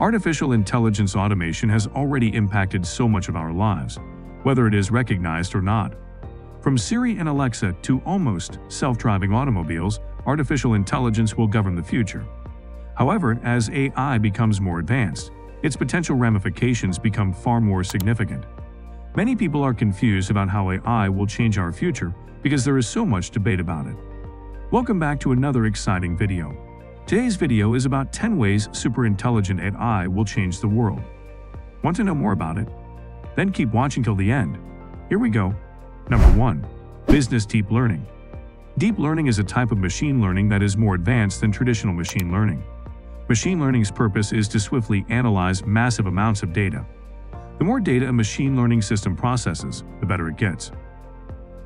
Artificial intelligence automation has already impacted so much of our lives, whether it is recognized or not. From Siri and Alexa to almost self-driving automobiles, artificial intelligence will govern the future. However, as AI becomes more advanced, its potential ramifications become far more significant. Many people are confused about how AI will change our future because there is so much debate about it. Welcome back to another exciting video. Today's video is about 10 ways superintelligent AI will change the world. Want to know more about it? Then keep watching till the end. Here we go. Number 1. Business Deep Learning. Deep learning is a type of machine learning that is more advanced than traditional machine learning. Machine learning's purpose is to swiftly analyze massive amounts of data. The more data a machine learning system processes, the better it gets.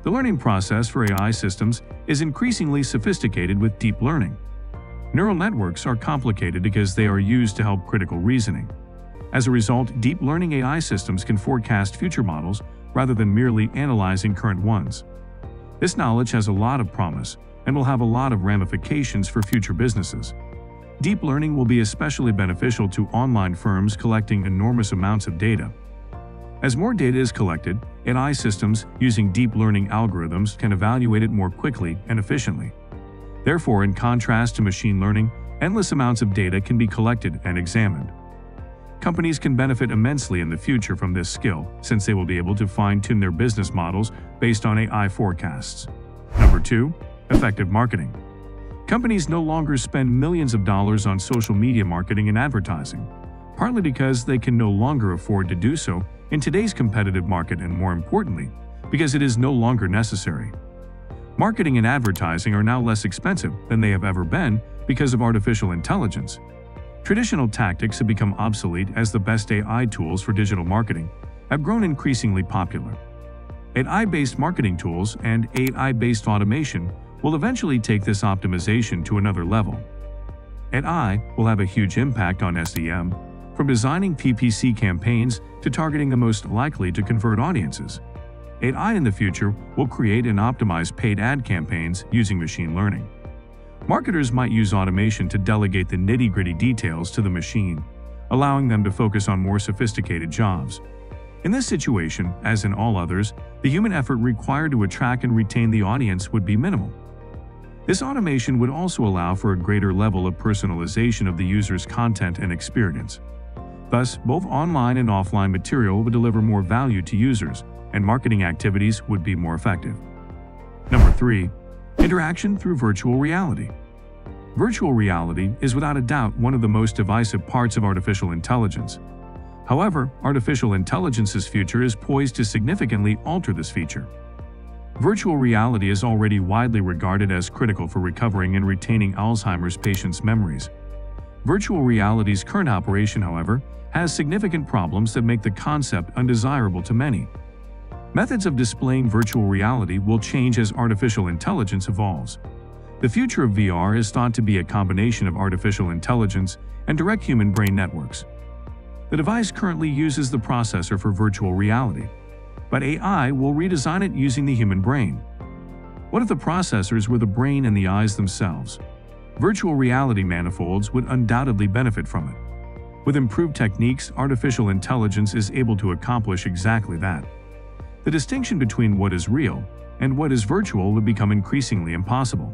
The learning process for AI systems is increasingly sophisticated with deep learning. Neural networks are complicated because they are used to help critical reasoning. As a result, deep learning AI systems can forecast future models rather than merely analyzing current ones. This knowledge has a lot of promise and will have a lot of ramifications for future businesses. Deep learning will be especially beneficial to online firms collecting enormous amounts of data. As more data is collected, AI systems using deep learning algorithms can evaluate it more quickly and efficiently. Therefore, in contrast to machine learning, endless amounts of data can be collected and examined. Companies can benefit immensely in the future from this skill, since they will be able to fine-tune their business models based on AI forecasts. Number 2. Effective Marketing. Companies no longer spend millions of dollars on social media marketing and advertising, partly because they can no longer afford to do so in today's competitive market, and more importantly, because it is no longer necessary. Marketing and advertising are now less expensive than they have ever been because of artificial intelligence. Traditional tactics have become obsolete as the best AI tools for digital marketing have grown increasingly popular. AI-based marketing tools and AI-based automation will eventually take this optimization to another level. AI will have a huge impact on SEM, from designing PPC campaigns to targeting the most likely to convert audiences. AI in the future will create and optimize paid ad campaigns using machine learning. Marketers might use automation to delegate the nitty-gritty details to the machine, allowing them to focus on more sophisticated jobs. In this situation, as in all others, the human effort required to attract and retain the audience would be minimal. This automation would also allow for a greater level of personalization of the user's content and experience. Thus, both online and offline material would deliver more value to users, and marketing activities would be more effective. Number 3. Interaction through virtual reality. Virtual reality is without a doubt one of the most divisive parts of artificial intelligence. However, artificial intelligence's future is poised to significantly alter this feature. Virtual reality is already widely regarded as critical for recovering and retaining Alzheimer's patients' memories. Virtual reality's current operation, however, has significant problems that make the concept undesirable to many. Methods of displaying virtual reality will change as artificial intelligence evolves. The future of VR is thought to be a combination of artificial intelligence and direct human brain networks. The device currently uses the processor for virtual reality, but AI will redesign it using the human brain. What if the processors were the brain and the eyes themselves? Virtual reality manifolds would undoubtedly benefit from it. With improved techniques, artificial intelligence is able to accomplish exactly that. The distinction between what is real and what is virtual would become increasingly impossible.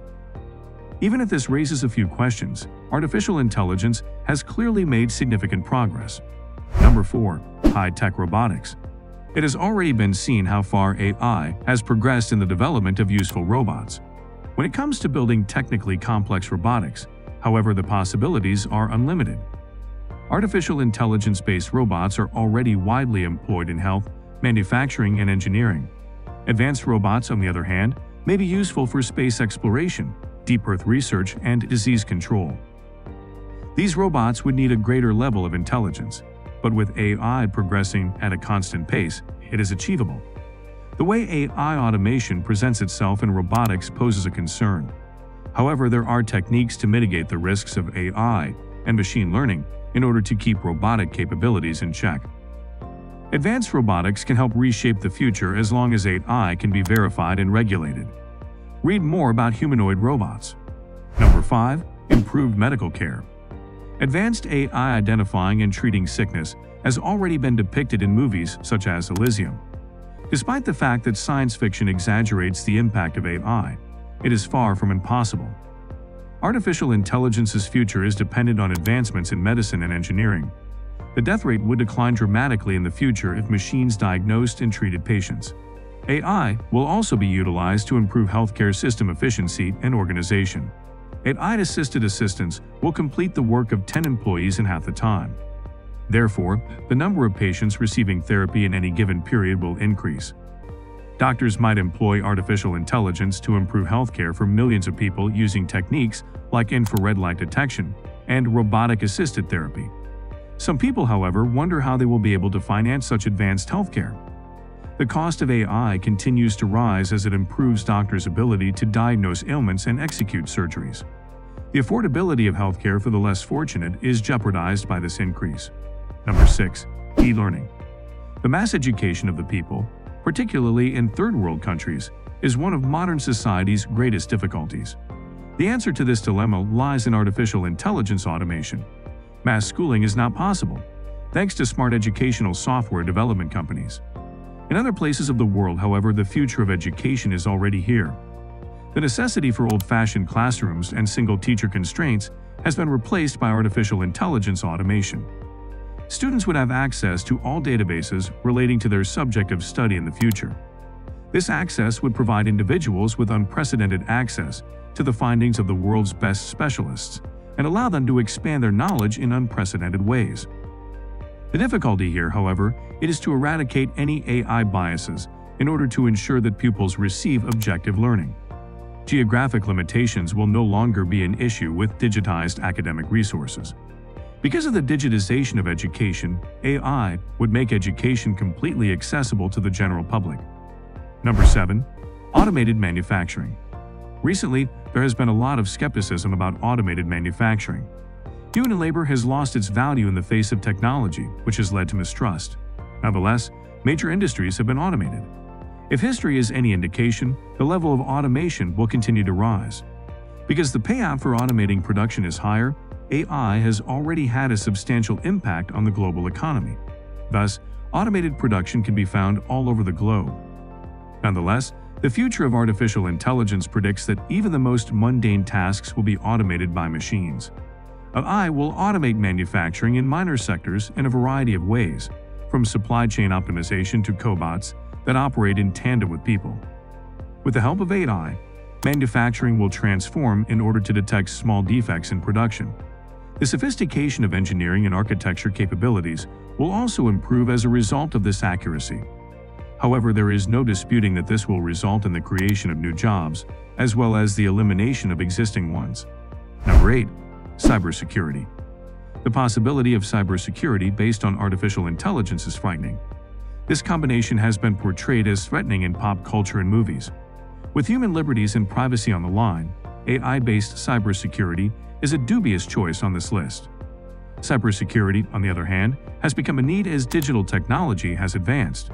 Even if this raises a few questions, artificial intelligence has clearly made significant progress. Number 4. High-tech robotics. It has already been seen how far AI has progressed in the development of useful robots. When it comes to building technically complex robotics, however, the possibilities are unlimited. Artificial intelligence-based robots are already widely employed in health, manufacturing, and engineering. Advanced robots, on the other hand, may be useful for space exploration, deep Earth research, and disease control. These robots would need a greater level of intelligence, but with AI progressing at a constant pace, it is achievable. The way AI automation presents itself in robotics poses a concern. However, there are techniques to mitigate the risks of AI and machine learning in order to keep robotic capabilities in check. Advanced robotics can help reshape the future as long as AI can be verified and regulated. Read more about humanoid robots. Number 5. Improved medical care. Advanced AI identifying and treating sickness has already been depicted in movies such as Elysium. Despite the fact that science fiction exaggerates the impact of AI, it is far from impossible. Artificial intelligence's future is dependent on advancements in medicine and engineering. The death rate would decline dramatically in the future if machines diagnosed and treated patients. AI will also be utilized to improve healthcare system efficiency and organization. AI-assisted assistants will complete the work of 10 employees in half the time. Therefore, the number of patients receiving therapy in any given period will increase. Doctors might employ artificial intelligence to improve healthcare for millions of people using techniques like infrared light detection and robotic-assisted therapy. Some people, however, wonder how they will be able to finance such advanced healthcare. The cost of AI continues to rise as it improves doctors' ability to diagnose ailments and execute surgeries. The affordability of healthcare for the less fortunate is jeopardized by this increase. Number 6. E-learning. The mass education of the people, particularly in third-world countries, is one of modern society's greatest difficulties. The answer to this dilemma lies in artificial intelligence automation. Mass schooling is not possible, thanks to smart educational software development companies. In other places of the world, however, the future of education is already here. The necessity for old-fashioned classrooms and single-teacher constraints has been replaced by artificial intelligence automation. Students would have access to all databases relating to their subject of study in the future. This access would provide individuals with unprecedented access to the findings of the world's best specialists, and allow them to expand their knowledge in unprecedented ways. The difficulty here, however, it is to eradicate any AI biases in order to ensure that pupils receive objective learning. Geographic limitations will no longer be an issue with digitized academic resources. Because of the digitization of education, AI would make education completely accessible to the general public. Number 7. Automated manufacturing. Recently, there has been a lot of skepticism about automated manufacturing. Human labor has lost its value in the face of technology, which has led to mistrust. Nevertheless, major industries have been automated. If history is any indication, the level of automation will continue to rise. Because the payout for automating production is higher, AI has already had a substantial impact on the global economy. Thus, automated production can be found all over the globe. Nonetheless, the future of artificial intelligence predicts that even the most mundane tasks will be automated by machines. AI will automate manufacturing in minor sectors in a variety of ways, from supply chain optimization to cobots that operate in tandem with people. With the help of AI, manufacturing will transform in order to detect small defects in production. The sophistication of engineering and architecture capabilities will also improve as a result of this accuracy. However, there is no disputing that this will result in the creation of new jobs, as well as the elimination of existing ones. Number 8. Cybersecurity. The possibility of cybersecurity based on artificial intelligence is frightening. This combination has been portrayed as threatening in pop culture and movies. With human liberties and privacy on the line, AI-based cybersecurity is a dubious choice on this list. Cybersecurity, on the other hand, has become a need as digital technology has advanced.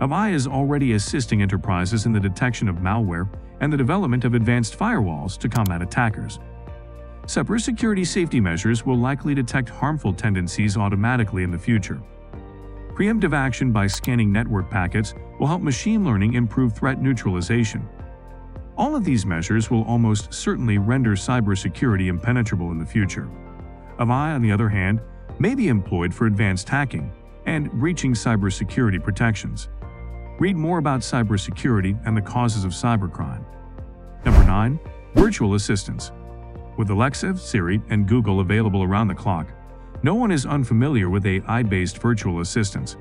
AI is already assisting enterprises in the detection of malware and the development of advanced firewalls to combat attackers. Cybersecurity safety measures will likely detect harmful tendencies automatically in the future. Preemptive action by scanning network packets will help machine learning improve threat neutralization. All of these measures will almost certainly render cybersecurity impenetrable in the future. AI, on the other hand, may be employed for advanced hacking and breaching cybersecurity protections. Read more about cybersecurity and the causes of cybercrime. Number 9. Virtual assistants. With Alexa, Siri, and Google available around the clock, no one is unfamiliar with AI-based virtual assistants.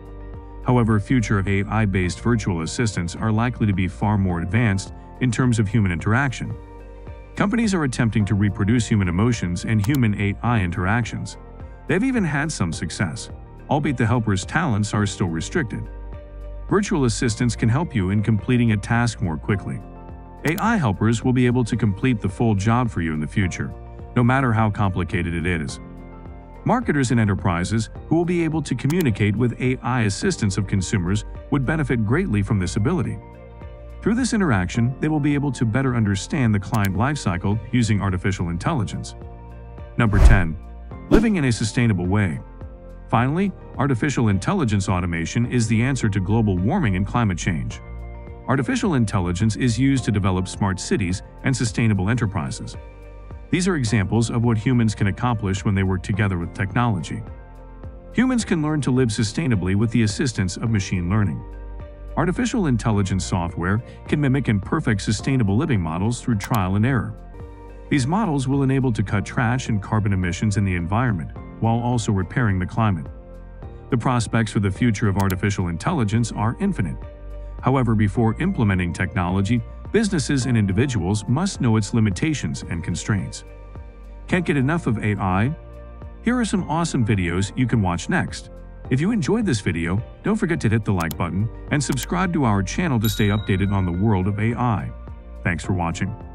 However, future AI-based virtual assistants are likely to be far more advanced in terms of human interaction. Companies are attempting to reproduce human emotions and human AI interactions. They've even had some success, albeit the helper's talents are still restricted. Virtual assistants can help you in completing a task more quickly. AI helpers will be able to complete the full job for you in the future, no matter how complicated it is. Marketers and enterprises who will be able to communicate with AI assistants of consumers would benefit greatly from this ability. Through this interaction, they will be able to better understand the client lifecycle using artificial intelligence. Number 10. living in a sustainable way. Finally, artificial intelligence automation is the answer to global warming and climate change. Artificial intelligence is used to develop smart cities and sustainable enterprises. These are examples of what humans can accomplish when they work together with technology. Humans can learn to live sustainably with the assistance of machine learning. Artificial intelligence software can mimic and perfect sustainable living models through trial and error. These models will enable to cut trash and carbon emissions in the environment, while also repairing the climate. The prospects for the future of artificial intelligence are infinite. However, before implementing technology, businesses and individuals must know its limitations and constraints. Can't get enough of AI? Here are some awesome videos you can watch next. If you enjoyed this video, don't forget to hit the like button and subscribe to our channel to stay updated on the world of AI. Thanks for watching.